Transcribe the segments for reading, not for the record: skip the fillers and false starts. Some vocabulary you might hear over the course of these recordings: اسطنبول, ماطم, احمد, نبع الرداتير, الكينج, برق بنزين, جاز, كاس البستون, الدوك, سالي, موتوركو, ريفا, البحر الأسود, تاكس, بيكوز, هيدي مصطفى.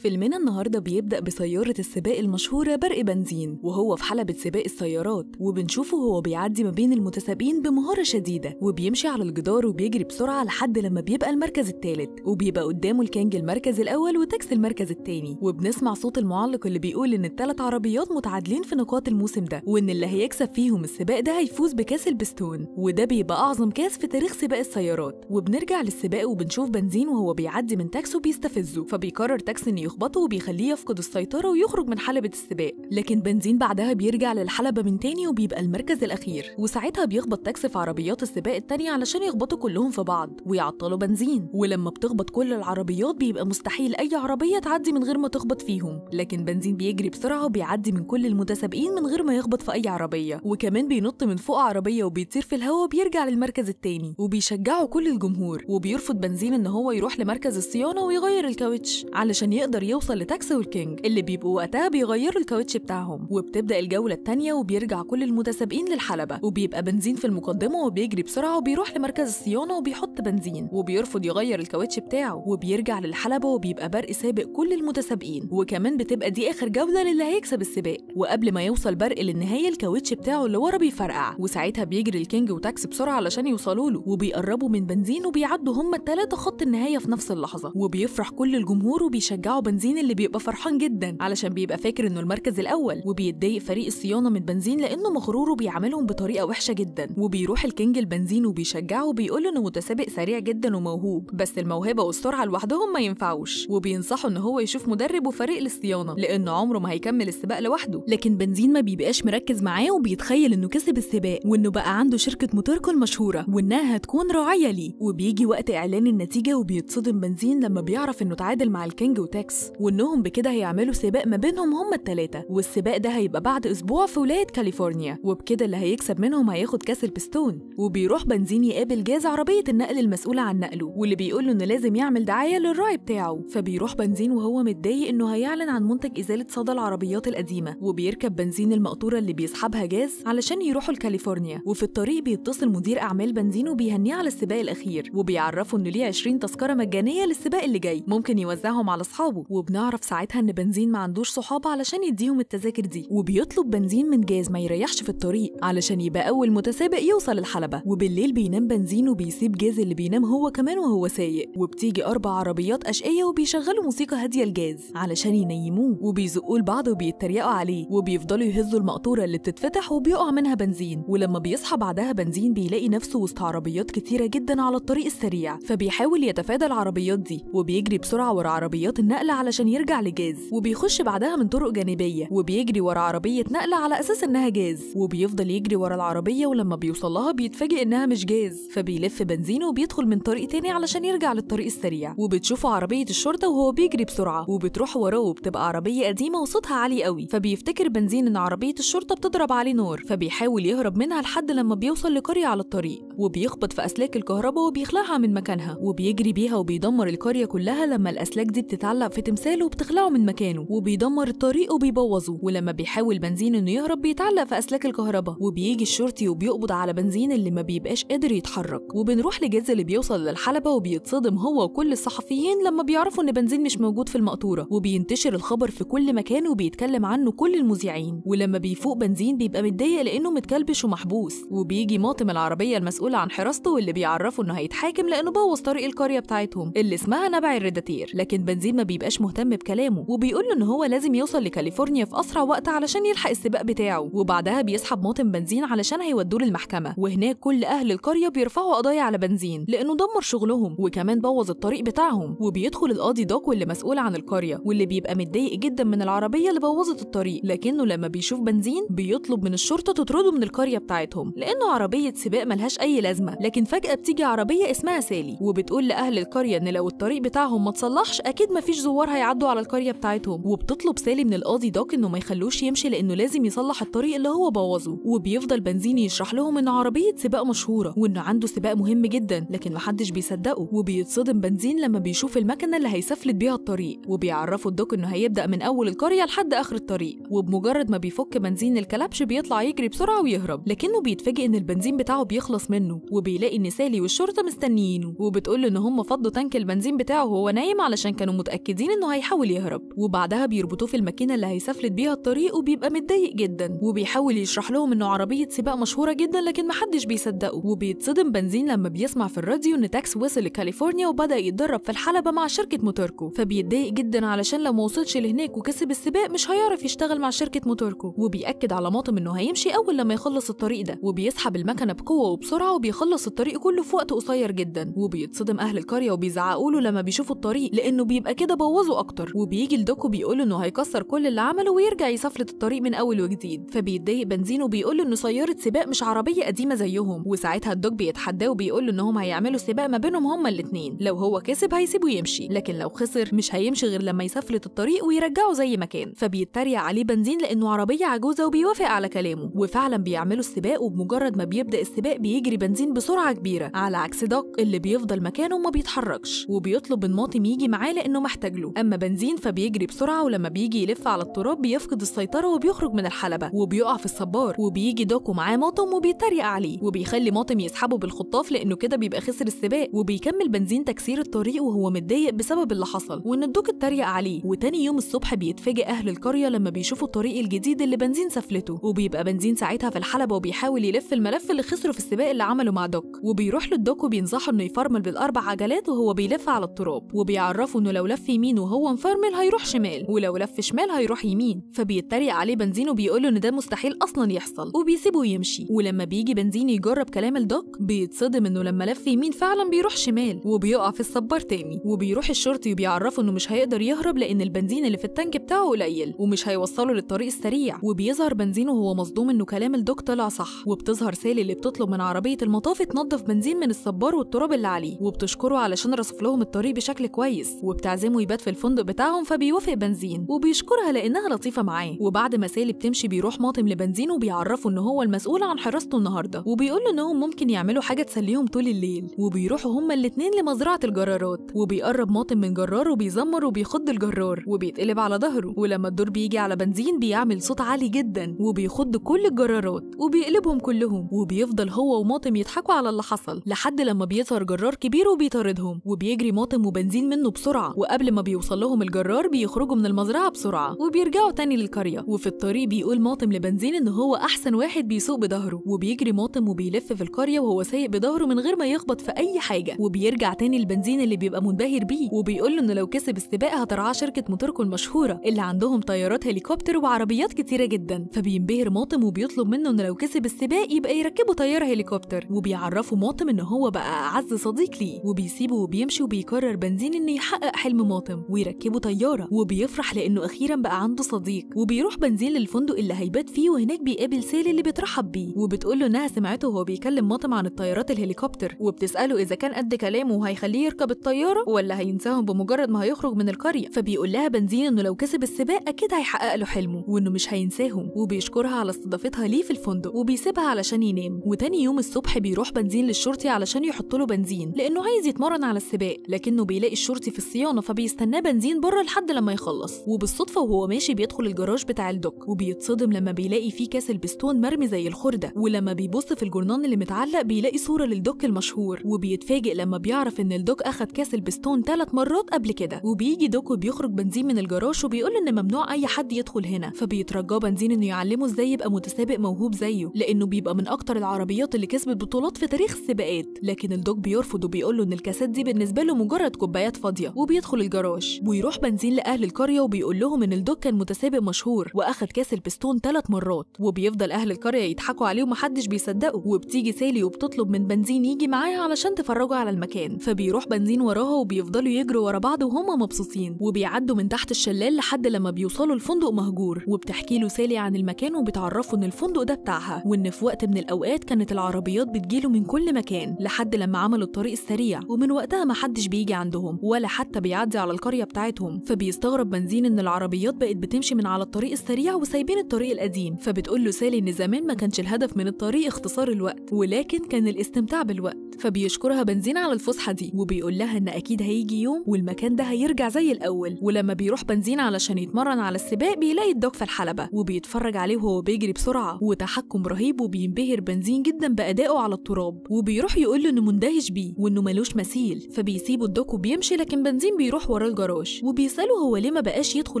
فيلمنا النهارده بيبدأ بسيارة السباق المشهورة برق بنزين وهو في حلبة سباق السيارات، وبنشوفه هو بيعدي ما بين المتسابقين بمهارة شديدة وبيمشي على الجدار وبيجري بسرعة لحد لما بيبقى المركز الثالث، وبيبقى قدامه الكينج المركز الأول وتاكس المركز الثاني، وبنسمع صوت المعلق اللي بيقول إن الثلاث عربيات متعادلين في نقاط الموسم ده، وإن اللي هيكسب فيهم السباق ده هيفوز بكاس البستون، وده بيبقى أعظم كاس في تاريخ سباق السيارات. وبنرجع للسباق وبنشوف بنزين وهو بيعدي من تاكس وبيستفزه، فبيقرر تاكس إن يخبطه وبيخليه يفقد السيطرة ويخرج من حلبة السباق، لكن بنزين بعدها بيرجع للحلبة من تاني وبيبقى المركز الأخير، وساعتها بيخبط تاكس في عربيات السباق التانية علشان يخبطوا كلهم في بعض ويعطلوا بنزين، ولما بتخبط كل العربيات بيبقى مستحيل أي عربية تعدي من غير ما تخبط فيهم، لكن بنزين بيجري بسرعة وبيعدي من كل المتسابقين من غير ما يخبط في أي عربية، وكمان بينط من فوق عربية وبيطير في الهواء وبيرجع للمركز التاني، وبيشجعه كل الجمهور، وبيرفض بنزين إن هو يروح لمركز الصيانة ويغير الكاوتش علشان يقدر يوصل لتاكس والكينج اللي بيبقوا وقتها بيغيروا الكاوتش بتاعهم. وبتبدا الجوله الثانيه وبيرجع كل المتسابقين للحلبه، وبيبقى بنزين في المقدمه وبيجري بسرعه وبيروح لمركز الصيانه وبيحط بنزين وبيرفض يغير الكاوتش بتاعه، وبيرجع للحلبه وبيبقى برق سابق كل المتسابقين، وكمان بتبقى دي اخر جوله للي هيكسب السباق. وقبل ما يوصل برق للنهايه الكاوتش بتاعه اللي ورا بيفرقع، وساعتها بيجري الكينج وتاكس بسرعه علشان يوصلوا له، وبيقربوا من بنزين وبيعدوا هم الثلاثه خط النهايه في نفس اللحظه، وبيفرح كل الجمهور وبيشجعوا بنزين اللي بيبقى فرحان جدا علشان بيبقى فاكر انه المركز الاول، وبيتضايق فريق الصيانه من بنزين لانه مغروره بيعاملهم بطريقه وحشه جدا، وبيروح الكينج لبنزين وبيشجعه وبيقول انه متسابق سريع جدا وموهوب، بس الموهبه والسرعه لوحدهم ما ينفعوش، وبينصحه ان هو يشوف مدرب وفريق للصيانه لانه عمره ما هيكمل السباق لوحده. لكن بنزين ما بيبقاش مركز معاه وبيتخيل انه كسب السباق وانه بقى عنده شركه موتوركو المشهوره وانها هتكون راعيه ليه، وبيجي وقت اعلان النتيجه وبيتصدم بنزين لما بيعرف انه اتعادل مع الكينج وتاكس، وانهم بكده هيعملوا سباق ما بينهم هم الثلاثه، والسباق ده هيبقى بعد اسبوع في ولايه كاليفورنيا، وبكده اللي هيكسب منهم هياخد كاس البستون. وبيروح بنزين يقابل جاز عربيه النقل المسؤوله عن نقله واللي بيقول له انه لازم يعمل دعايه للراعي بتاعه، فبيروح بنزين وهو متضايق انه هيعلن عن منتج ازاله صدى العربيات القديمه، وبيركب بنزين المقطوره اللي بيسحبها جاز علشان يروحوا لكاليفورنيا، وفي الطريق بيتصل مدير اعمال بنزين وبيهنيه على السباق الاخير وبيعرفه انه ليه 20 تذكره مجانيه للسباق اللي جاي ممكن يوزعهم على اصحابه، وبنعرف ساعتها ان بنزين ما عندوش صحاب علشان يديهم التذاكر دي، وبيطلب بنزين من جاز ما يريحش في الطريق علشان يبقى اول متسابق يوصل الحلبة. وبالليل بينام بنزين وبيسيب جاز اللي بينام هو كمان وهو سايق، وبتيجي 4 عربيات اشقيه وبيشغلوا موسيقى هاديه لجاز علشان ينيموه، وبيزقوه لبعض وبيتريقوا عليه، وبيفضلوا يهزوا المقطوره اللي بتتفتح وبيقع منها بنزين، ولما بيصحى بعدها بنزين بيلاقي نفسه وسط عربيات كتيره جدا على الطريق السريع، فبيحاول يتفادى العربيات دي وبيجري بسرعه ورا عربيات النقل علشان يرجع لجاز، وبيخش بعدها من طرق جانبيه وبيجري ورا عربيه نقل على اساس انها جاز، وبيفضل يجري ورا العربيه، ولما بيوصل لها بيتفاجئ انها مش جاز، فبيلف بنزين وبيدخل من طريق تاني علشان يرجع للطريق السريع، وبتشوفوا عربيه الشرطه وهو بيجري بسرعه وبتروح وراه، وبتبقى عربيه قديمه وصوتها عالي قوي، فبيفتكر بنزين ان عربيه الشرطه بتضرب عليه نار، فبيحاول يهرب منها لحد لما بيوصل لقريه على الطريق، وبيخبط في اسلاك الكهرباء وبيخلعها من مكانها، وبيجري بيها وبيدمر القريه كلها لما الاسلاك دي بتتعلق في تمثاله وبتخلعه من مكانه، وبيدمر الطريق وبيبوظه، ولما بيحاول بنزين انه يهرب بيتعلق في اسلاك الكهرباء، وبيجي الشرطي وبيقبض على بنزين اللي ما بيبقاش قادر يتحرك. وبنروح لجاز اللي بيوصل للحلبة وبيتصدم هو وكل الصحفيين لما بيعرفوا ان بنزين مش موجود في المقطورة، وبينتشر الخبر في كل مكان وبيتكلم عنه كل المذيعين، ولما بيفوق بنزين بيبقى متضايق لانه متكلبش ومحبوس، وبيجي ماطم العربية المسؤولة عن حراسته واللي بيعرفه انه هيتحاكم لانه بوظ طريق القرية بتاعتهم اللي اسمها نبع الرداتير، لكن بنزين ما بيبقاش مهتم بكلامه وبيقول له ان هو لازم يوصل لكاليفورنيا في اسرع وقت علشان يلحق السباق بتاعه، وبعدها بيسحب ماطم بنزين علشان هيودوه للمحكمه، وهناك كل اهل القريه بيرفعوا قضايا على بنزين لانه دمر شغلهم وكمان بوظ الطريق بتاعهم، وبيدخل القاضي دوك واللي مسؤول عن القريه واللي بيبقى متضايق جدا من العربيه اللي بوظت الطريق، لكنه لما بيشوف بنزين بيطلب من الشرطه تطرده من القريه بتاعتهم لانه عربيه سباق ملهاش اي لازمه، لكن فجاه بتيجي عربيه اسمها سالي وبتقول لاهل القريه ان لو الطريق بتاعهم ما اتصلحش اكيد مفيش زوار هيعدوا على القريه بتاعتهم، وبتطلب سالي من القاضي دوك انه ما يخلوش يمشي لانه لازم يصلح الطريق اللي هو بوظه، وبيفضل بنزين يشرح لهم ان عربيه سباق مشهوره وانه عنده سباق مهم جدا، لكن محدش بيصدقه، وبيتصدم بنزين لما بيشوف المكنه اللي هيسفلت بيها الطريق، وبيعرفوا الدوك انه هيبدا من اول القريه لحد اخر الطريق، وبمجرد ما بيفك بنزين الكلبش بيطلع يجري بسرعه ويهرب، لكنه بيتفاجئ ان البنزين بتاعه بيخلص منه منه، وبيلاقي ان سالي والشرطه مستنيينه، وبتقول له ان هم فضوا تانك البنزين بتاعه وهو نايم علشان كانوا متاكدين انه هيحاول يهرب. وبعدها بيربطوه في الماكينه اللي هيسافلت بيها الطريق، وبيبقى متضايق جدا وبيحاول يشرح لهم انه عربيه سباق مشهوره جدا، لكن محدش بيصدقه. وبيتصدم بنزين لما بيسمع في الراديو ان تاكس وصل لكاليفورنيا وبدا يتدرب في الحلبه مع شركه موتوركو، فبيتضايق جدا علشان لو ما وصلش لهناك وكسب السباق مش هيعرف يشتغل مع شركه موتوركو. وبيأكد على ماطم انه هيمشي اول لما يخلص الطريق ده، وبيسحب المكنه بقوه وبسرعه وبيخلص الطريق كله في وقت قصير جدا. وبيتصدم اهل القريه وبيزعقوا له لما بيشوفوا الطريق لانه بيبقى كده بوظه اكتر. وبيجي الدوك وبيقول له انه هيكسر كل اللي عمله ويرجع يسافلت الطريق من اول وجديد، فبيتضايق بنزين وبيقول له ان سياره سباق مش عربيه قديمه زيهم. وساعتها الدوك بيتحداه وبيقول له انهم هيعملوا سباق ما بينهم هما الاثنين، لو هو كسب هيسيبه يمشي، لكن لو خسر مش هيمشي غير لما يسافلت الطريق ويرجعه زي ما كان. فبيتريق عليه بنزين لانه عربيه عجوزه وبيوافق على كلامه، وفعلا بيعملوا السباق. وبمجرد ما بيبدا السباق بيجري بنزين بسرعه كبيره، على عكس دوك اللي بيفضل مكانه وما بيتحركش، وبيطلب من ماطم يجي معاه لانه محتاج له. اما بنزين فبيجري بسرعه، ولما بيجي يلف على التراب بيفقد السيطره وبيخرج من الحلبه وبيقع في الصبار. وبيجي دوك ومعاه ماطم وبيتريق عليه وبيخلي ماطم يسحبه بالخطاف لانه كده بيبقى خسر السباق. وبيكمل بنزين تكسير الطريق وهو متضايق بسبب اللي حصل وان الدوك اتريق عليه. وتاني يوم الصبح بيتفاجئ اهل القريه لما بيشوفوا الطريق الجديد اللي بنزين سافلته، وبيبقى بنزين ساعتها في الحلبه وبيحاول يلف الملف اللي خسره في السباق اللي عمله مع دوك. وبيروح للدوك وبينصحه انه يفرمل بالاربع عجلات وهو بيلف على التراب، وبيعرفه انه لو لف يمين وهو مفرمل هيروح شمال، ولو لف شمال هيروح يمين. فبيتريق عليه بنزين وبيقول له ان ده مستحيل اصلا يحصل وبيسيبه يمشي. ولما بيجي بنزين يجرب كلام الدوك بيتصدم انه لما لف يمين فعلا بيروح شمال وبيقع في الصبار تاني. وبيروح الشرطي وبيعرفه انه مش هيقدر يهرب لان البنزين اللي في التانك بتاعه قليل ومش هيوصله للطريق السريع. وبيظهر بنزين وهو مصدوم انه كلام الدوك طلع صح، وبتظهر سالي اللي بتطلب من عربيه المطافي تنظف بنزين من الصبار والتراب اللي عليه، وبتشكره علشان رصف لهم الطريق بشكل كويس وبتعزمه يبات في الفندق بتاعهم. فبيوافق بنزين وبيشكرها لانها لطيفه معاه. وبعد ما سالي بتمشي بيروح ماطم لبنزين وبيعرفه ان هو المسؤول عن حراسته النهارده، وبيقول له انهم ممكن يعملوا حاجه تسليهم طول الليل. وبيروحوا هما الاثنين لمزرعه الجرارات، وبيقرب ماطم من جرار وبيزمر وبيخض الجرار وبيتقلب على ظهره. ولما الدور بيجي على بنزين بيعمل صوت عالي جدا وبيخض كل الجرارات وبيقلبهم كلهم. وبيفضل هو وماطم يضحكوا على اللي حصل لحد لما بيظهر جرار كبير وبيطاردهم، وبيجري ماطم وبنزين منه بسرعه. وقبل ما بيوصل لهم الجرار بيخرجوا من المزرعه بسرعه وبيرجعوا تاني للقريه. وفي الطريق بيقول ماطم لبنزين ان هو احسن واحد بيسوق بظهره، وبيجري ماطم وبيلف في القريه وهو سايق بظهره من غير ما يخبط في اي حاجه. وبيرجع تاني لبنزين اللي بيبقى منبهر بيه وبيقول له ان لو كسب السباق هترعاه شركه موتوركو المشهوره اللي عندهم طيارات هليكوبتر وعربيات كتيره جدا. فبينبهر ماطم وبيطلب منه ان لو كسب السباق يبقى يركبه طياره هليكوبتر، وبيعرفه ماطم ان هو بقى اعز صديق ليه وبيسيبه وبيمشي. وبيقرر بنزين انه يحقق حلم ماطم ويركبه طياره، وبيفرح لانه اخيرا بقى عنده صديق. وبيروح بنزين للفندق اللي هيبات فيه، وهناك بيقابل سالي اللي بترحب بيه وبتقول له انها سمعته وهو بيكلم ماطم عن الطيارات الهليكوبتر، وبتساله اذا كان قد كلامه وهيخليه يركب الطياره ولا هينساهم بمجرد ما هيخرج من القريه. فبيقول لها بنزين انه لو كسب السباق اكيد هيحقق له حلمه وانه مش هينساهم، وبيشكرها على استضافتها ليه في الفندق وبيسيبها علشان ينام. وتاني يوم الصبح بيروح بنزين للشرطي علشان يحط له بنزين لانه عايز يتمرن على السباق، لكنه بيلاقي الشرطي في الصيانه فبيستناه بنزين بره لحد لما يخلص. وبالصدفه وهو ماشي بيدخل الجراج بتاع الدوك وبيتصدم لما بيلاقي فيه كاس البستون مرمي زي الخرده، ولما بيبص في الجرنان اللي متعلق بيلاقي صوره للدوك المشهور. وبيتفاجئ لما بيعرف ان الدوك اخد كاس البستون 3 مرات قبل كده. وبيجي دوك وبيخرج بنزين من الجراج وبيقول ان ممنوع اي حد يدخل هنا، فبيترجاه بنزين انه يعلمه ازاي يبقى متسابق موهوب زيه لانه بيبقى من اكتر العربيات اللي كسبت بطولات في تاريخ السباقات. لكن الدوك بيرفض وبيقول له ان الكاسات دي بالنسبه له مجرد كوبايات فاضيه، وبيدخل الجراج. ويروح بنزين لاهل القريه وبيقول لهم ان الدوك كان متسابق مشهور واخد كاس البستون 3 مرات، وبيفضل اهل القريه يضحكوا عليه ومحدش بيصدقه. وبتيجي سالي وبتطلب من بنزين يجي معاها علشان تفرجوا على المكان، فبيروح بنزين وراها وبيفضلوا يجروا ورا بعض وهما مبسوطين. وبيعدوا من تحت الشلال لحد لما بيوصلوا الفندق مهجور، وبتحكي له سالي عن المكان وبتعرفه ان الفندق ده بتاعها، وان في وقت من الاوقات كانت العربيات بتجيله من كل مكان لحد لما عملوا الطريق السريع، ومن وقتها ما حدش بيجي عندهم ولا حتى بيعدي على القريه بتاعتهم. فبيستغرب بنزين ان العربيات بقت بتمشي من على الطريق السريع وسايبين الطريق القديم. فبتقول له سالي ان زمان ما كانش الهدف من الطريق اختصار الوقت ولكن كان الاستمتاع بالوقت. فبيشكرها بنزين على الفسحه دي وبيقول لها ان اكيد هيجي يوم والمكان ده هيرجع زي الاول. ولما بيروح بنزين علشان يتمرن على السباق بيلاقي الدوك في الحلبه وبيتفرج عليه وهو بيجري بسرعه وتحكم رهيب، وبينبهر بنزين جدا بادائه بيلاقوا على التراب وبيروح يقول له انه مندهش بيه وانه ملوش مثيل، فبيسيبوا الدوك وبيمشي. لكن بنزين بيروح ورا الجراج وبيساله هو ليه ما بقاش يدخل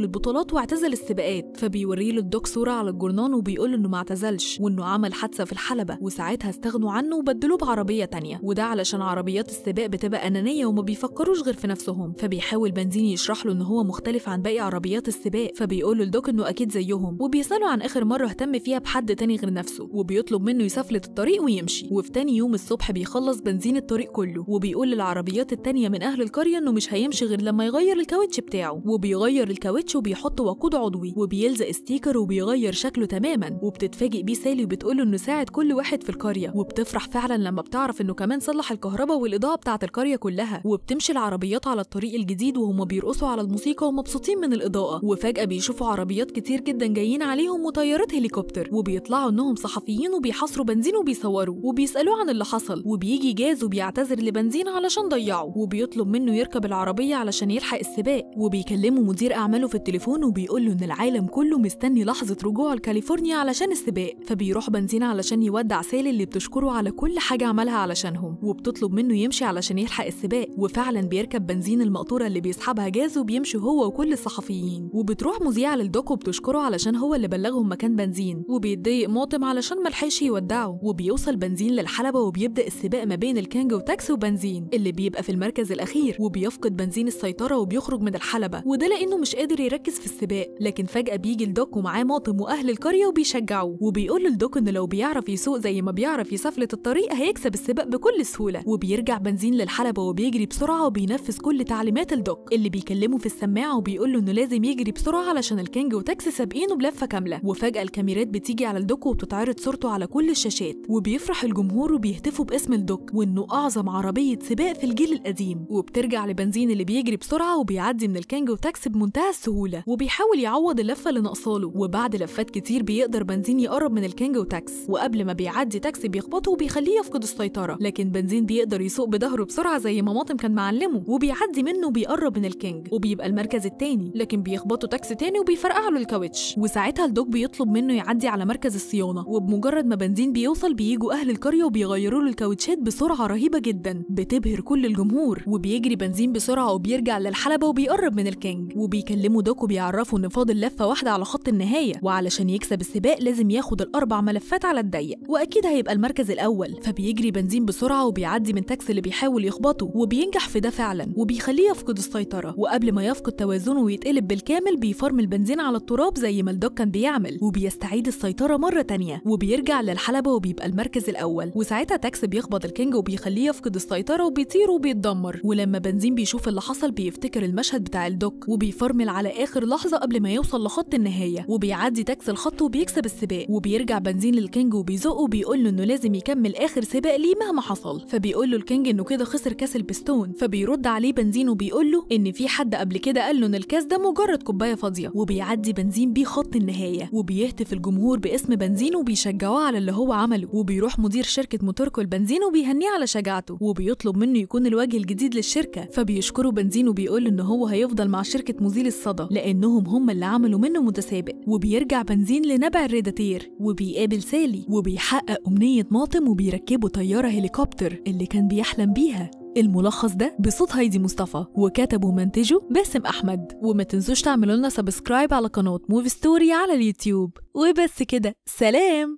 البطولات واعتزل السباقات، فبيوري له الدوك صوره على الجورنان وبيقول له انه ما اعتزلش وانه عمل حادثه في الحلبه وساعتها استغنوا عنه وبدلوه بعربيه تانية، وده علشان عربيات السباق بتبقى انانيه وما بيفكروش غير في نفسهم. فبيحاول بنزين يشرح له ان هو مختلف عن باقي عربيات السباق، فبيقول له الدوك انه اكيد زيهم وبيساله عن اخر مره اهتم فيها بحد تاني غير نفسه وبيطلب منه يسفلت الطريق ويمشي. وفي تاني يوم الصبح بيخلص بنزين الطريق كله وبيقول للعربيات التانية من اهل القريه انه مش هيمشي غير لما يغير الكاوتش بتاعه، وبيغير الكاوتش وبيحط وقود عضوي وبيلزق ستيكر وبيغير شكله تماما. وبتتفاجئ بيه سالي وبتقول له انه ساعد كل واحد في القريه، وبتفرح فعلا لما بتعرف انه كمان صلح الكهرباء والاضاءه بتاعت القريه كلها. وبتمشي العربيات على الطريق الجديد وهم بيرقصوا على الموسيقى ومبسوطين من الاضاءه، وفجاه بيشوفوا عربيات كتير جدا جايين عليهم وطيارات هليكوبتر، وبيطلعوا انهم صحفيين وبيحاصروا بنزين وبيصوروا وبيسالوه عن اللي حصل. وبيجي جاز وبيعتذر لبنزين علشان ضيعه وبيطلب منه يركب العربيه علشان يلحق السباق، وبيكلمه مدير اعماله في التليفون وبيقول له ان العالم كله مستني لحظه رجوعه لكاليفورنيا علشان السباق. فبيروح بنزين علشان يودع سالي اللي بتشكره على كل حاجه عملها علشانهم، وبتطلب منه يمشي علشان يلحق السباق، وفعلا بيركب بنزين المقطوره اللي بيسحبها جاز وبيمشي هو وكل الصحفيين. وبتروح مذيعه للدوك وبتشكره علشان هو اللي بلغهم مكان بنزين، وبيتضايق ماطم علشان ملحقش يودعه. وبيوصل بنزين للحلبه وبيبدا السباق ما بين الكينج وتاكس وبنزين اللي بيبقى في المركز الاخير، وبيفقد بنزين السيطره وبيخرج من الحلبه، وده لانه مش قادر يركز في السباق. لكن فجاه بيجي الدوك ومعاه ماطم واهل القريه وبيشجعوه، وبيقول للدوك انه لو بيعرف يسوق زي ما بيعرف يسفلت الطريق هيكسب السباق بكل سهوله. وبيرجع بنزين للحلبه وبيجري بسرعه وبينفذ كل تعليمات الدوك اللي بيكلمه في السماعه وبيقول له انه لازم يجري بسرعه علشان الكينج وتاكس سابقينه بلفه كامله. وفجاه الكاميرات بتيجي على الدوك وبتتعرض صورته على كل الشاشات، وبيفرح الجمهور وبيهتفوا باسم الدوك وانه اعظم عربيه سباق في الجيل القديم. وبترجع لبنزين اللي بيجري بسرعه وبيعدي من الكينج وتاكس بمنتهى السهوله، وبيحاول يعوض اللفه اللي ناقصاله. وبعد لفات كتير بيقدر بنزين يقرب من الكينج وتاكس، وقبل ما بيعدي تاكس بيخبطه وبيخليه يفقد السيطره، لكن بنزين بيقدر يسوق بظهره بسرعه زي ما ماطم كان معلمه، وبيعدي منه وبيقرب من الكينج وبيبقى المركز الثاني، لكن بيخبطه تاكس تاني وبيفرقع له الكاوتش. وساعتها الدوك بيطلب منه يعدي على مركز الصيانه، وبمجرد ما بنزين بيوصل بييجوا اهل القريه وبيغيروا له الكاوتشات بسرعه رهيبه جدا بتبهر كل الجمهور. وبيجري بنزين بسرعه وبيرجع للحلبه وبيقرب من الكينج، وبيكلموا دوك وبيعرفوا ان فاضل لفه واحده على خط النهايه، وعلشان يكسب السباق لازم ياخد الاربع ملفات على الضيق واكيد هيبقى المركز الاول. فبيجري بنزين بسرعه وبيعدي من تاكس اللي بيحاول يخبطه، وبينجح في ده فعلا وبيخليه يفقد السيطره، وقبل ما يفقد توازنه ويتقلب بالكامل بيفرم البنزين على التراب زي ما الدوك كان بيعمل، وبيستعيد السيطره مره تانية وبيرجع للحلبه وبيبقى المركز الاول. وساعتها تاكس بيخبط الكينج وبيخليه يفقد السيطره وبيطير وبيتدمر. ولما بنزين بيشوف اللي حصل بيفتكر المشهد بتاع الدوك وبيفرمل على اخر لحظه قبل ما يوصل لخط النهايه، وبيعدي تاكس الخط وبيكسب السباق. وبيرجع بنزين للكينج وبيزقه وبيقول له انه لازم يكمل اخر سباق ليه مهما حصل، فبيقول له الكينج انه كده خسر كاس البستون. فبيرد عليه بنزين وبيقول له ان في حد قبل كده قال له ان الكاس ده مجرد كوبايه فاضيه. وبيعدي بنزين بيه خط النهايه وبيهتف الجمهور باسم بنزين وبيشجعوه على اللي هو عمله. وبيروح مدير شركه موتوركو البنزين وبيهنيه على شجاعته وبيطلب منه يكون الوجه الجديد للشركه، فبيشكره بنزين وبيقول ان هو هيفضل مع شركه مزيل الصدى لانهم هم اللي عملوا منه متسابق. وبيرجع بنزين لنبع الرداتير وبيقابل سالي وبيحقق امنيه ماطم وبيركبوا طياره هليكوبتر اللي كان بيحلم بيها. الملخص ده بصوت هيدي مصطفى وكاتبه ومنتجه باسم احمد. وما تنسوش تعملوا لنا سبسكرايب على قناه موفي ستوري على اليوتيوب. وبس كده، سلام.